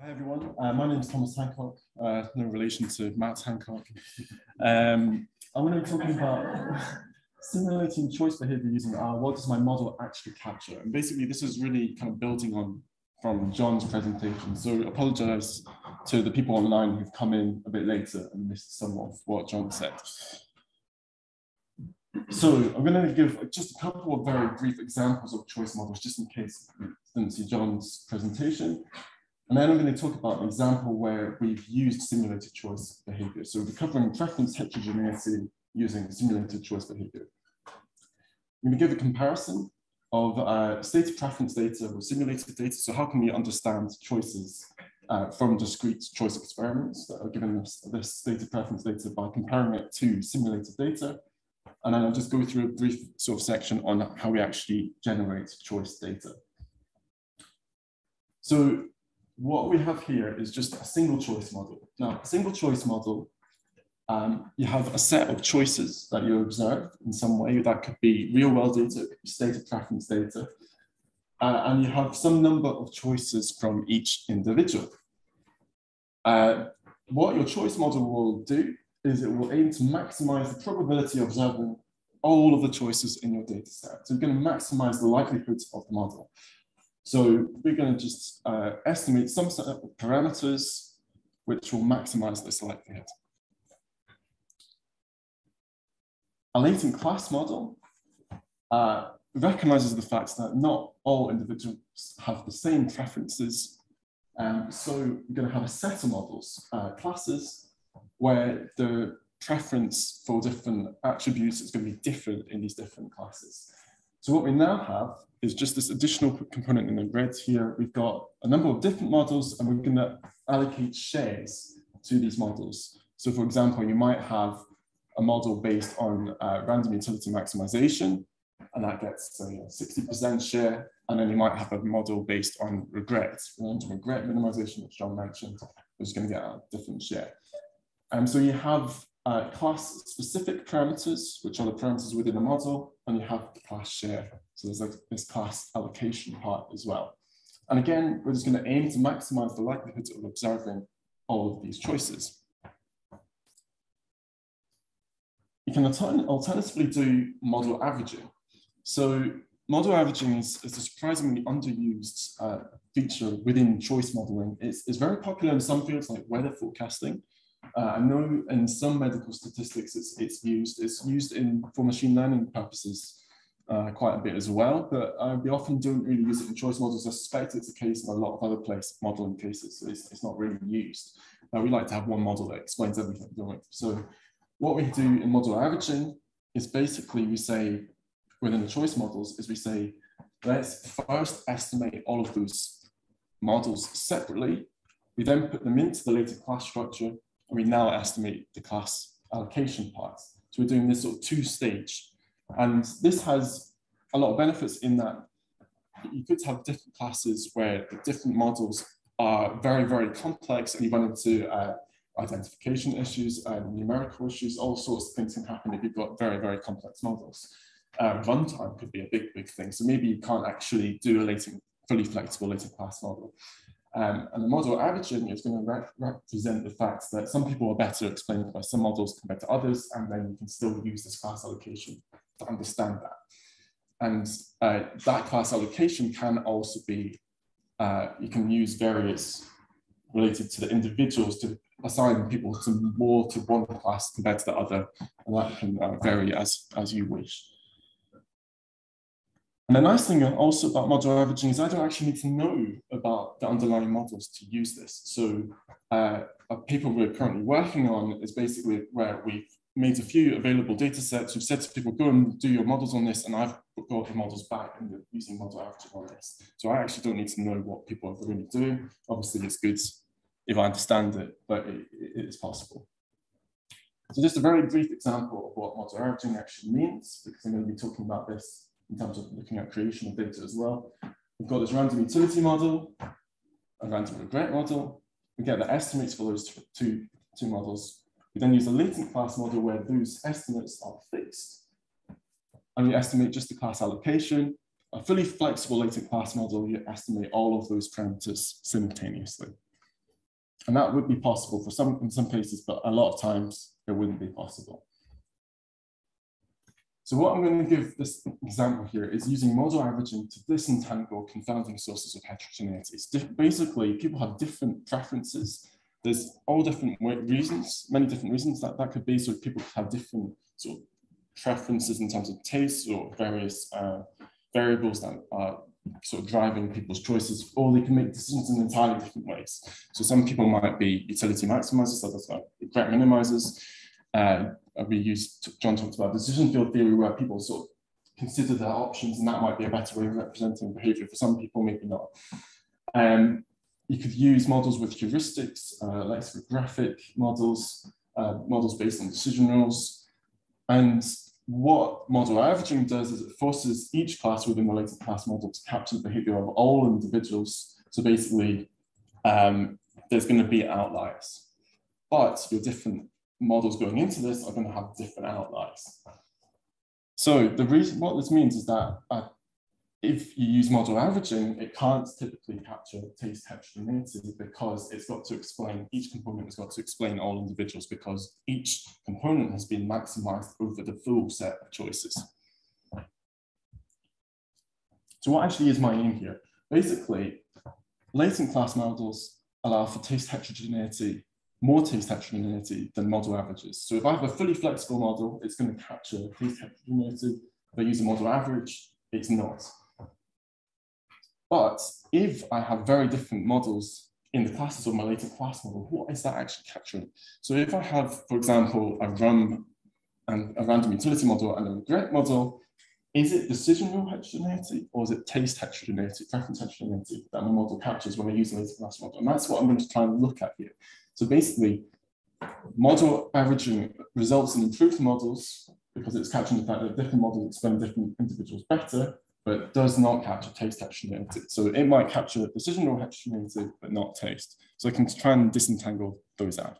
Hi everyone, my name is Thomas Hancock, no relation to Matt Hancock. I'm going to be talking about simulating choice behavior using R. What does my model actually capture? And basically this is really kind of building on from John's presentation. So apologize to the people online who've come in a bit later and missed some of what John said. So I'm going to give just a couple of very brief examples of choice models, just in case you didn't see John's presentation. And then I'm going to talk about an example where we've used simulated choice behavior. So we're covering preference heterogeneity using simulated choice behavior. I'm going to give a comparison of state of preference data with simulated data. So how can we understand choices from discrete choice experiments that are giving us this state of preference data by comparing it to simulated data? And then I'll just go through a brief sort of section on how we actually generate choice data. So what we have here is just a single choice model. Now, a single choice model, you have a set of choices that you observe in some way. That could be real world data, it could be state of preference data. And you have some number of choices from each individual. What your choice model will do is it will aim to maximize the probability of observing all of the choices in your data set. So you're going to maximize the likelihood of the model. So we're going to just estimate some set of parameters which will maximize this likelihood. A latent class model recognizes the fact that not all individuals have the same preferences. So we're going to have a set of models, classes, where the preference for different attributes is going to be different in these different classes. So what we now have is just this additional component in the red here. We've got a number of different models and we're going to allocate shares to these models. So for example, you might have a model based on random utility maximization, and that gets a 60% share. And then you might have a model based on regret, random regret minimization, which John mentioned, which is going to get a different share. And so you have class-specific parameters, which are the parameters within the model, and you have the class share. So there's like this class allocation part as well. And again, we're just going to aim to maximize the likelihood of observing all of these choices. You can alternatively do model averaging. So model averaging is a surprisingly underused feature within choice modeling. It's very popular in some fields like weather forecasting. I know in some medical statistics it's used for machine learning purposes quite a bit as well, but we often don't really use it in choice models. I suspect it's the case in a lot of other modeling cases, so it's not really used. We like to have one model that explains everything, don't we? So what we do in model averaging is basically we say, within the choice models, is we say, let's first estimate all of those models separately. We then put them into the later class structure, and we now estimate the class allocation parts. So we're doing this sort of two-stage. And this has a lot of benefits in that you could have different classes where the different models are very, very complex, and you run into identification issues and numerical issues. All sorts of things can happen if you've got very, very complex models. Runtime could be a big, big thing. So maybe you can't actually do a fully flexible latent class model. And the model averaging is going to represent the fact that some people are better explained by some models compared to others, and then you can still use this class allocation to understand that. And that class allocation can also be, you can use various related to the individuals to assign people to more to one class compared to the other, and that can vary as you wish. And the nice thing also about model averaging is I don't actually need to know about the underlying models to use this. So a paper we're currently working on is basically where we've made a few available data sets. We've said to people, go and do your models on this, and I've got the models back and they're using model averaging on this. So I actually don't need to know what people are really doing. Obviously, it's good if I understand it, but it is possible. So just a very brief example of what model averaging actually means, because I'm going to be talking about this in terms of looking at creation of data as well. We've got this random utility model, a random regret model. We get the estimates for those two models. We then use a latent class model where those estimates are fixed. And we estimate just the class allocation. A fully flexible latent class model, you estimate all of those parameters simultaneously. And that would be possible for some, in some cases, but a lot of times it wouldn't be possible. So what I'm going to give this example here is using modal averaging to disentangle confounding sources of heterogeneity. It's basically, people have different preferences. There's all different reasons, many different reasons that could be. So people have different sort of preferences in terms of tastes or various variables that are sort of driving people's choices, or they can make decisions in entirely different ways. So some people might be utility maximizers, others are regret minimizers. We used, John talked about decision field theory, where people sort of consider their options, and that might be a better way of representing behavior for some people, maybe not. You could use models with heuristics, lexicographic models, models based on decision rules. And what model averaging does is it forces each class within the related class model to capture the behavior of all individuals. So basically, there's going to be outliers, but your different models going into this are going to have different outliers. So the reason, what this means is that if you use model averaging, it can't typically capture taste heterogeneity, because it's got to explain, each component has got to explain all individuals, because each component has been maximized over the full set of choices. So what actually is my aim here? Basically, latent class models allow for taste heterogeneity, more taste heterogeneity than model averages. So if I have a fully flexible model, it's going to capture taste heterogeneity. If I use a model average, it's not. But if I have very different models in the classes of my latent class model, what is that actually capturing? So if I have, for example, a random utility model and a regret model, is it decision rule heterogeneity, or is it taste heterogeneity, preference heterogeneity that my model captures when I use the latent class model? And that's what I'm going to try and look at here. So basically, model averaging results in improved models because it's capturing the fact that different models explain different individuals better, but does not capture taste heterogeneity. So it might capture decisional heterogeneity, but not taste. So I can try and disentangle those out.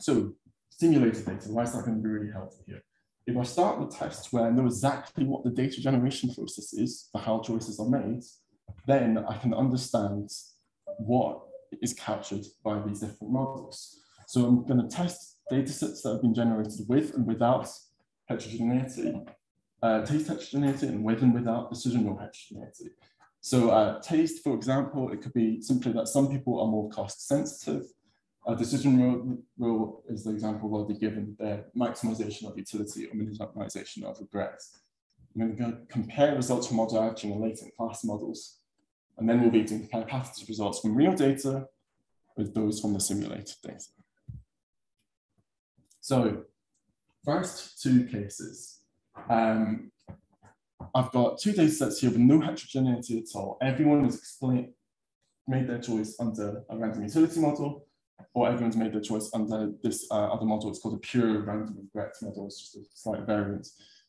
So simulated data, why is that going to be really helpful here? If I start with tests where I know exactly what the data generation process is for how choices are made, then I can understand what is captured by these different models. So I'm going to test data sets that have been generated with and without heterogeneity, taste heterogeneity, and with and without decisional heterogeneity. So taste, for example, it could be simply that some people are more cost sensitive. Decision rule is the example where they're given their maximization of utility or minimization of regret. I'm going to go compare results from model averaging and latent class models, and then we'll be able to compare patterns of results from real data with those from the simulated data. So first two cases, I've got two data sets here with no heterogeneity at all. Everyone has made their choice under a random utility model, or everyone's made their choice under this other model. It's called a pure random regret model. It's just a slight variant.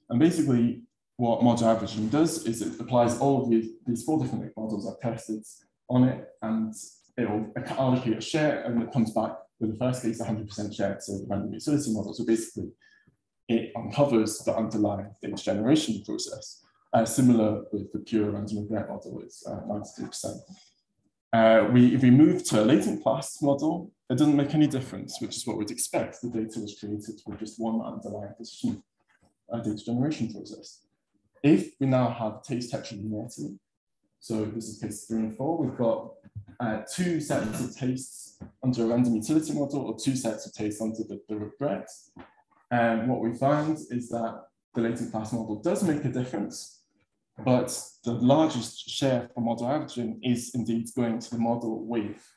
And basically, what model averaging does is it applies all of these four different models I've tested on it, and it will allocate a share, and it comes back with the first case 100% share to the random utility model. So basically, it uncovers the underlying data generation process. Similar with the pure random regret model, it's 92%. If we move to a latent class model, it doesn't make any difference, which is what we'd expect. The data was created with just one underlying decision, data generation process. If we now have taste heterogeneity, so this is case 3 and 4, we've got two sets of tastes under a random utility model, or two sets of tastes under the regret. And what we find is that the latent class model does make a difference, but the largest share for model averaging is indeed going to the model with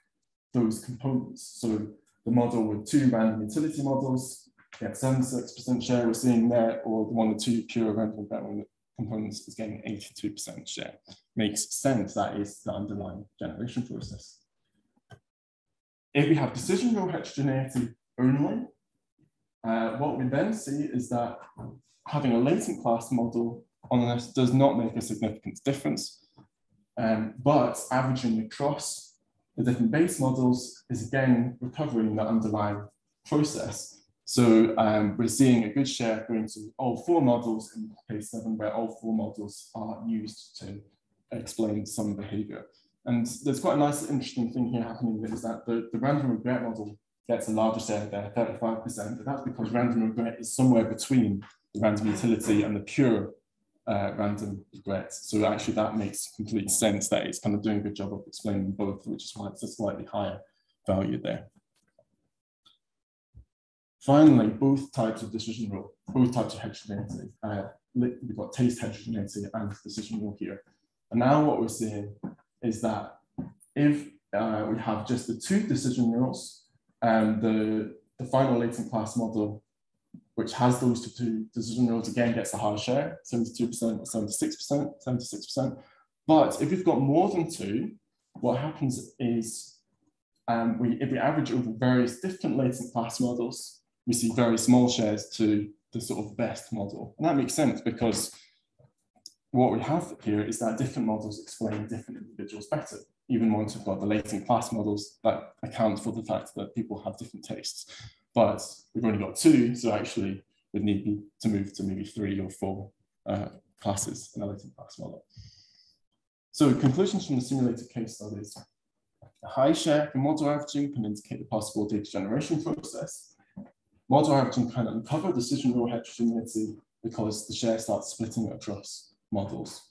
those components. So the model with two random utility models gets 76% share we're seeing there, or the one with two pure random regret components is getting 82% share. Makes sense, that is the underlying generation process. If we have decision rule heterogeneity only, what we then see is that having a latent class model on this does not make a significant difference, but averaging across the different base models is again recovering the underlying process. So we're seeing a good share going to all four models in case 7, where all four models are used to explain some behavior. And there's quite a nice, interesting thing here happening, is that the random regret model gets a larger share there, 35%, but that's because random regret is somewhere between the random utility and the pure random regret. So actually that makes complete sense, that it's kind of doing a good job of explaining both, which is why it's a slightly higher value there. Finally, both types of decision rule, both types of heterogeneity. We've got taste heterogeneity and decision rule here. And now what we're seeing is that if we have just the two decision rules and the final latent class model, which has those two decision rules, again gets the higher share, 72% or 76%, 76%. But if you've got more than two, what happens is if we average over various different latent class models, we see very small shares to the sort of best model. And that makes sense because what we have here is that different models explain different individuals better, even once we've got the latent class models that account for the fact that people have different tastes. But we've only got two, so actually we'd need to move to maybe three or four classes in a latent class model. So conclusions from the simulated case studies. A high share for model averaging can indicate the possible data generation process. Model averaging can uncover decision rule heterogeneity because the share starts splitting across models.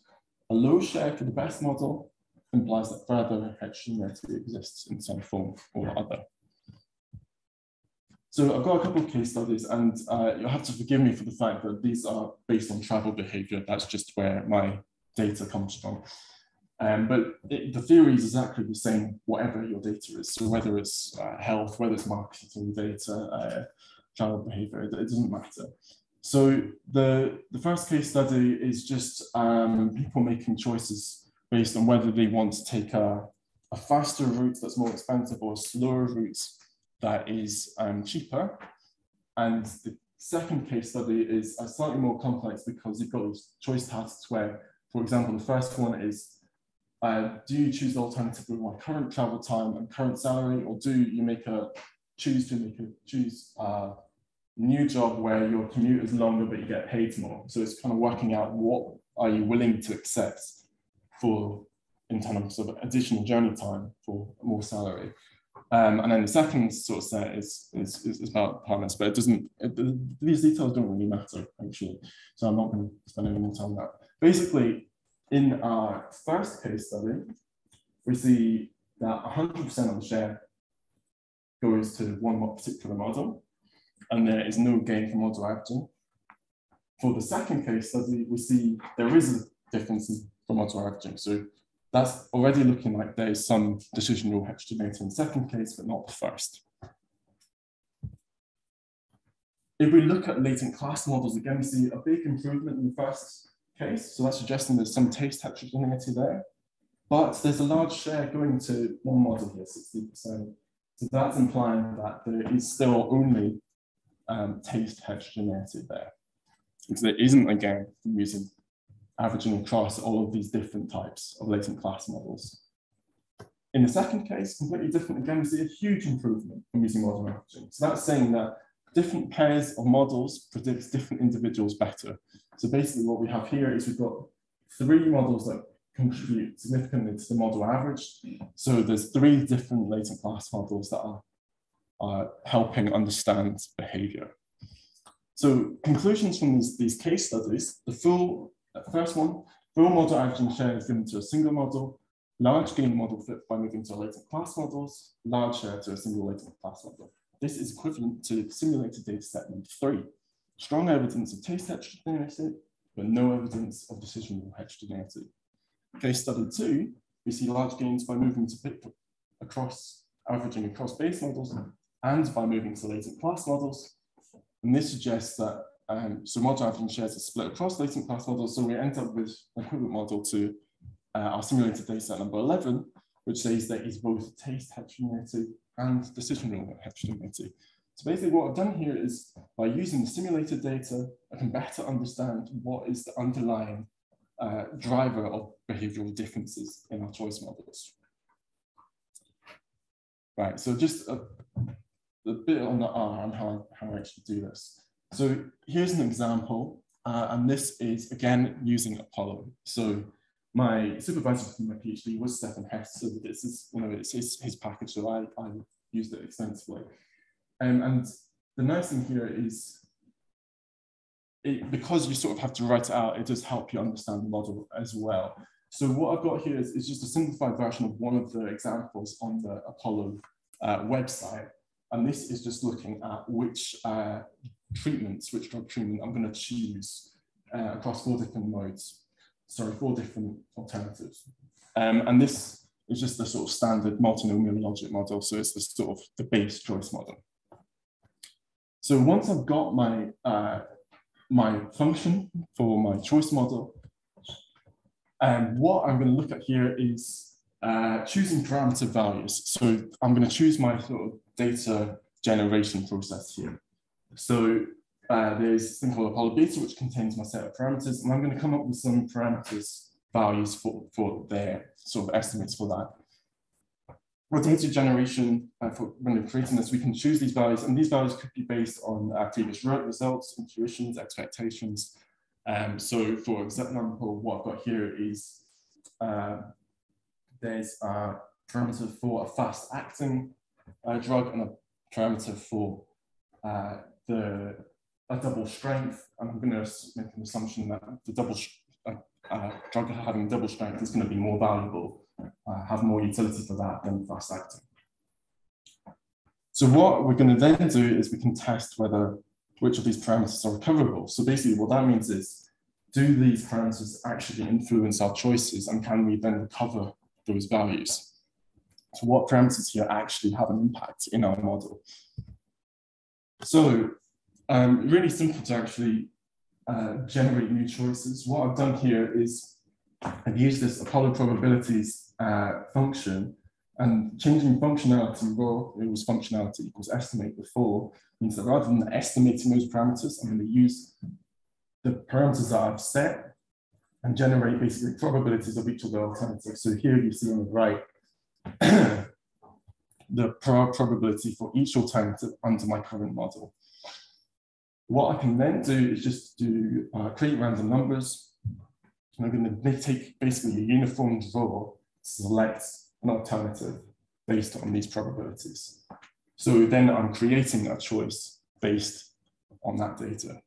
A low share for the best model implies that further heterogeneity exists in some form or other. So I've got a couple of case studies, and you'll have to forgive me for the fact that these are based on travel behavior. That's just where my data comes from. But the theory is exactly the same, whatever your data is. So whether it's health, whether it's marketing data, travel behavior, it doesn't matter. So the first case study is just people making choices based on whether they want to take a faster route that's more expensive or a slower route that is cheaper. And the second case study is slightly more complex because you've got those choice tasks where, for example, the first one is, do you choose the alternative with my current travel time and current salary, or do you choose a new job where your commute is longer but you get paid more? So it's kind of working out what are you willing to accept for in terms of additional journey time for more salary. And then the second sort of set is about partners, but it doesn't, these details don't really matter actually. So I'm not going to spend any more time on that. Basically, in our first case study, we see that 100% of the share goes to one particular model, and there is no gain from model averaging. For the second case study, we see there is a difference from model averaging. So that's already looking like there is some decision rule heterogeneity in the second case, but not the first. If we look at latent class models, again, we see a big improvement in the first case. So that's suggesting there's some taste heterogeneity there, but there's a large share going to one model here, 60%. So that's implying that there is still only taste heterogeneity there, because there isn't, again, using averaging across all of these different types of latent class models. In the second case, completely different, again, we see a huge improvement from using model averaging. So that's saying that different pairs of models predict different individuals better. So basically what we have here is we've got three models that contribute significantly to the model average. So there's three different latent class models that are helping understand behavior. So conclusions from these case studies: the first one, full model averaging share is given to a single model, large gain model flipped by moving to latent class models, large share to a single latent class model. This is equivalent to simulated data set number 3. Strong evidence of taste heterogeneity, but no evidence of decisional heterogeneity. Case study 2, we see large gains by moving to pick across, averaging across base models, and by moving to latent class models. And this suggests that, so model averaging shares are split across latent class models, so we end up with an equivalent model to our simulated data set number 11, which says there is both taste heterogeneity and decisional heterogeneity. So basically what I've done here is, by using the simulated data, I can better understand what is the underlying driver of behavioral differences in our choice models. Right, so just a bit on the R and how I actually do this. So here's an example, and this is, again, using Apollo. So my supervisor for my PhD was Stefan Hess, so this is, you know, it's his package, so I used it extensively. And the nice thing here is, because you sort of have to write it out, it does help you understand the model as well. So what I've got here is just a simplified version of one of the examples on the Apollo website. And this is just looking at which drug treatment I'm going to choose across four different modes. Sorry, four different alternatives. And this is just the sort of standard multinomial logic model. So it's the sort of the base choice model. So once I've got my, my function for my choice model, what I'm going to look at here is choosing parameter values. So I'm going to choose my sort of data generation process here. So there's this thing called Apollo Beta, which contains my set of parameters, and I'm going to come up with some parameters values for their sort of estimates for that. For data generation, when we're creating this, we can choose these values, and these values could be based on our previous results, intuitions, expectations. So for example, what I've got here is there's a parameter for a fast acting drug and a parameter for a double strength. I'm going to make an assumption that the drug having double strength is going to be more valuable, have more utility for that than fast acting. So what we're going to then do is we can test which of these parameters are recoverable. So basically what that means is, do these parameters actually influence our choices, and can we then recover those values? So what parameters here actually have an impact in our model? So really simple to actually generate new choices. What I've done here is I've used this Apollo probabilities function, and changing functionality, well, it was functionality equals estimate before, means that rather than estimating those parameters, I'm going to use the parameters that I've set and generate basically probabilities of each of the alternatives. So here you see on the right, the probability for each alternative under my current model. What I can then do is just do create random numbers. And I'm going to take basically a uniform draw to select an alternative based on these probabilities. So then I'm creating that choice based on that data.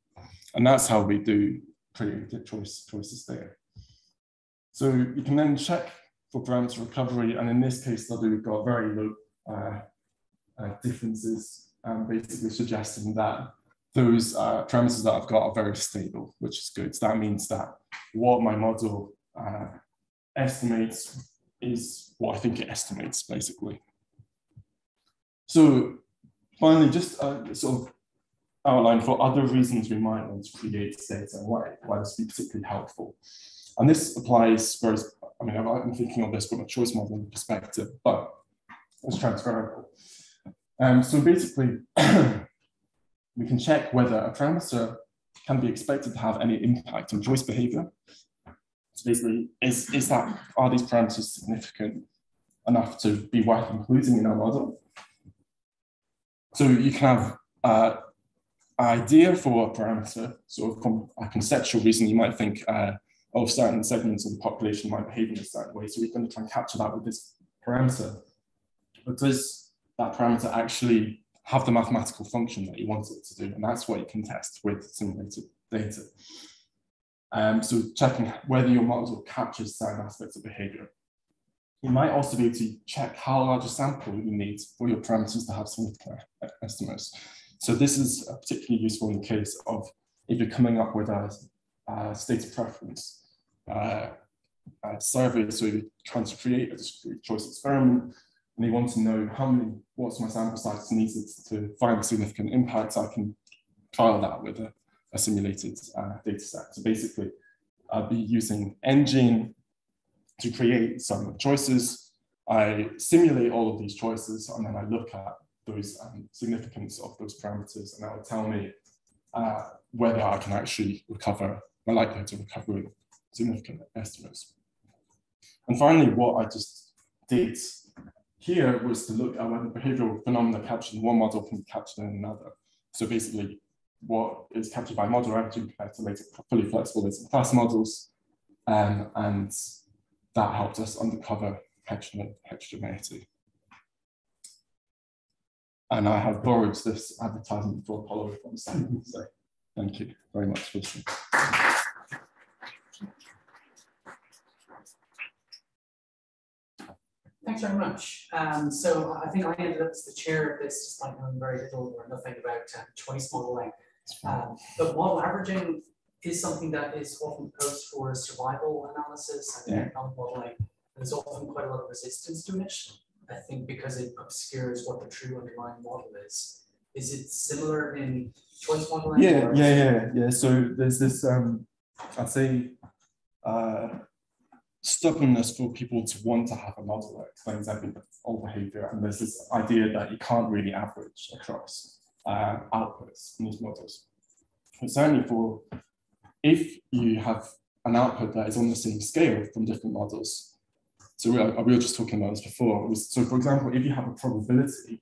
And that's how we do creative choices there. So you can then check for parameter recovery. And in this case study, we've got very low differences, basically suggesting that those parameters that I've got are very stable, which is good. So that means that what my model estimates is what I think it estimates, basically. So finally, just sort of outline for other reasons we might want to create data and why this would be particularly helpful. And this applies, whereas, I mean, I'm thinking of this from a choice modeling perspective, but it's transferable. So basically, we can check whether a parameter can be expected to have any impact on choice behavior. So basically, are these parameters significant enough to be worth including in our model? So you can have an idea for a parameter, sort of from a conceptual reason. You might think of certain segments of the population might behave in a certain way, so we're going to try and capture that with this parameter. But does that parameter actually have the mathematical function that you want it to do? And that's what you can test with simulated data. So checking whether your model captures certain aspects of behavior. You might also be able to check how large a sample you need for your parameters to have significant estimates. So this is particularly useful in the case of if you're coming up with a state of preference survey. So you're trying to create a discrete choice experiment, and you want to know what's my sample size needed to find a significant impact. I can trial that with a simulated data set. So basically, I'll be using NGene to create some choices. I simulate all of these choices, and then I look at those significance of those parameters, and that will tell me whether I can actually recover my likelihood to recover significant estimates. And finally, what I just did here was to look at whether behavioral phenomena captured in one model can be captured in another. So basically, what is captured by modularity compared to later fully flexible latent class models, and that helped us undercover heterogeneity. And I have borrowed this advertisement for Apollo from Sam, so thank you very much for listening. Thanks very much. So I think I ended up as the chair of this, despite knowing very little or nothing about choice modeling. But model averaging is something that is often posed for survival analysis and economic modeling. There's often quite a lot of resistance to it, I think, because it obscures what the true underlying model is. Is it similar in choice modeling? Yeah. So there's this, I'd say, stubbornness for people to want to have a model that explains every old behavior, and there's this idea that you can't really average across outputs in these models. It's only for if you have an output that is on the same scale from different models. So we were just talking about this before. So for example, if you have a probability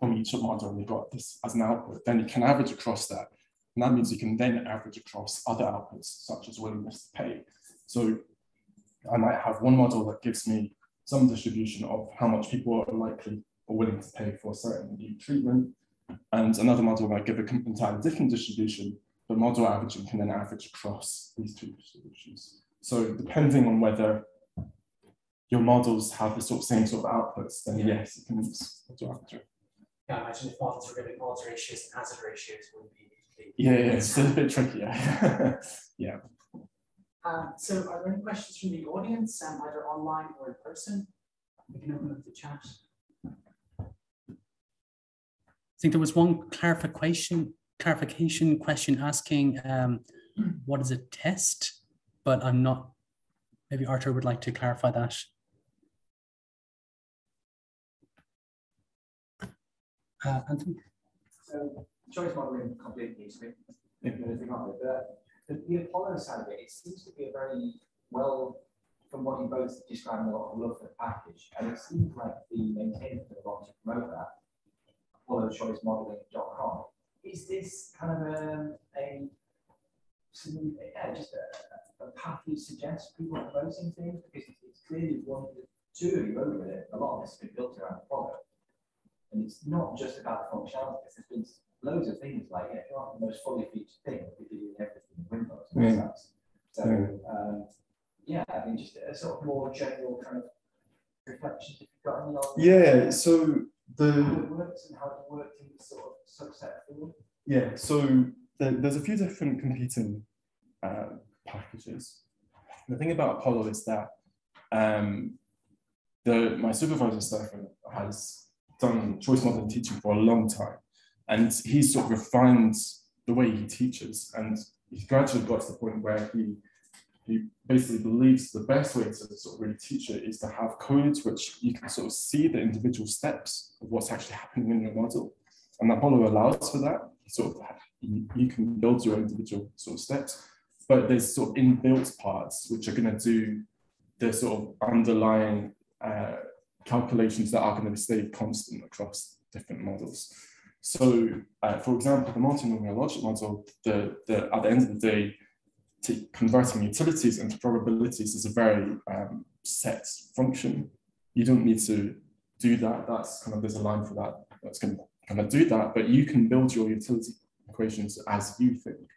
from each model and you've got this as an output, then you can average across that, and that means you can then average across other outputs such as willingness to pay. So I might have one model that gives me some distribution of how much people are likely or willing to pay for a certain new treatment, and another model might give an entirely different distribution, but model averaging can then average across these two distributions. So depending on whether your models have the same sort of outputs, then yes, you can use model averaging. Yeah, I imagine if models were giving odds ratios and hazard ratios would be... Yeah, it's a bit trickier. Yeah. So are there any questions from the audience, either online or in person? We can open up the chat. I think there was one clarification question asking, what is a test? But I'm not, maybe Arthur would like to clarify that. Anthony? So choice modeling completely used me. The Apollo side of it, it seems to be a very well, from what you both described, a lot of love for the package. And it seems like the maintainers that want to promote that, ApolloChoiceModeling.com, is this kind of just a path you suggest people are promoting things? Because it's clearly one of the two of you over it. A lot of this has been built around Apollo. And it's not just about the functionality, there's been loads of things like, yeah, you aren't the most fully featured thing, if you're doing everything in Windows. Yeah. So, yeah, I mean, just a sort of more general kind of reflection if you've got any on. Yeah, so how it works and how it worked in the sort of subset field. Yeah, so there's a few different competing packages. The thing about Apollo is that my supervisor, Stefan, has done choice modeling teaching for a long time. And he's sort of refined the way he teaches, and he's gradually got to the point where he basically believes the best way to sort of really teach it is to have codes which you can sort of see the individual steps of what's actually happening in your model. And Apollo allows for that. Sort of you can build your individual sort of steps, but there's sort of inbuilt parts which are going to do the sort of underlying calculations that are going to stay constant across different models. So, for example, the multinomial logic model, at the end of the day, converting utilities into probabilities is a very set function. You don't need to do that. That's kind of, there's a line for that that's going to kind of do that, but you can build your utility equations as you think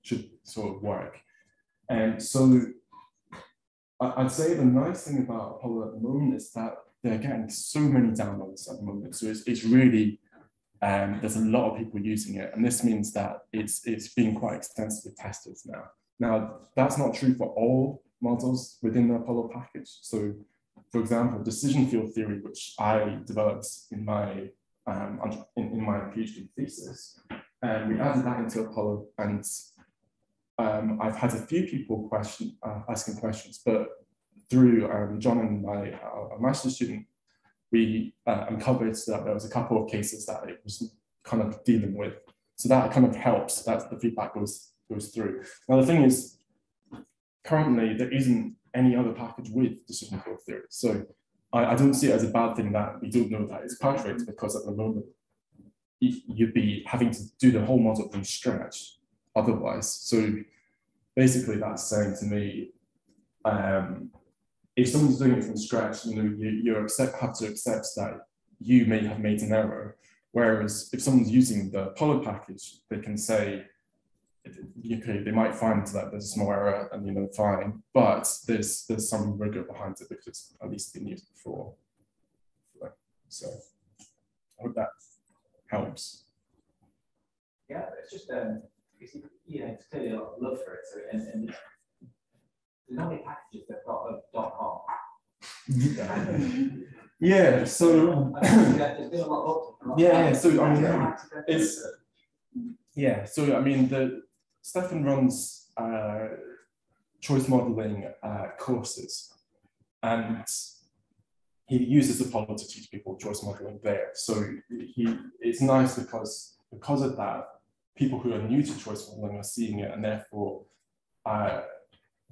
should sort of work. And so I'd say the nice thing about Apollo at the moment is that they're getting so many downloads at the moment. So it's really... there's a lot of people using it, and this means that it's being quite extensively tested now. Now, that's not true for all models within the Apollo package. So, for example, decision field theory, which I developed in my my PhD thesis, we added that into Apollo, and I've had a few people asking questions, but through John and my master's student, we uncovered that there was a couple of cases that it was kind of dealing with. So that kind of helps, that's the feedback goes through. Now the thing is, currently there isn't any other package with decision field theory. So I don't see it as a bad thing that we don't know that it's perfect, because at the moment you'd be having to do the whole model from scratch otherwise. So basically that's saying to me, if someone's doing it from scratch, you know, you have to accept that you may have made an error. Whereas if someone's using the Apollo package, they can say, okay, they might find that there's a small error and, you know, fine, but there's some rigor behind it because it's at least been used before. So I hope that helps. Yeah, it's just, you know, it's clearly a lot of love for it. So, and there's only packages that got a .com. Yeah, so yeah, so I mean, it's yeah, so I mean, the Stefan runs choice modeling courses, and he uses Apollo to teach people choice modeling there. So it's nice because of that, people who are new to choice modeling are seeing it, and therefore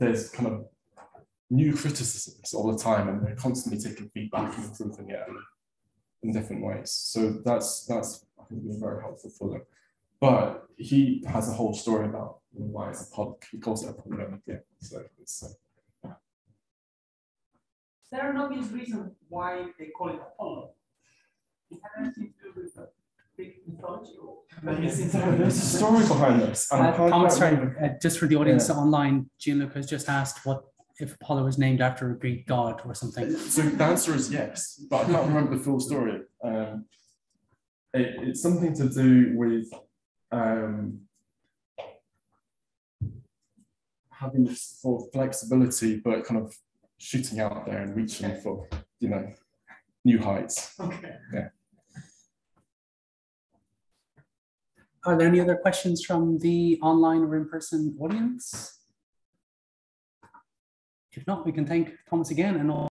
there's kind of new criticisms all the time, and they're constantly taking feedback and improving it in different ways. So that's I think been very helpful for them. But he has a whole story about why it's a pod. He calls it a problem. Yeah. So it's yeah. Is there an obvious reason why they call it Apollo? It has anything to do with the big mythology or there's a story behind this. I'm sorry, just for the audience online, Gianluca has just asked what if Apollo was named after a Greek god or something. So the answer is yes, but I can't remember the full story. It's something to do with having this sort of flexibility, but kind of shooting out there and reaching for, you know, new heights. Okay. Yeah. Are there any other questions from the online or in-person audience? If not, we can thank Thomas again and all.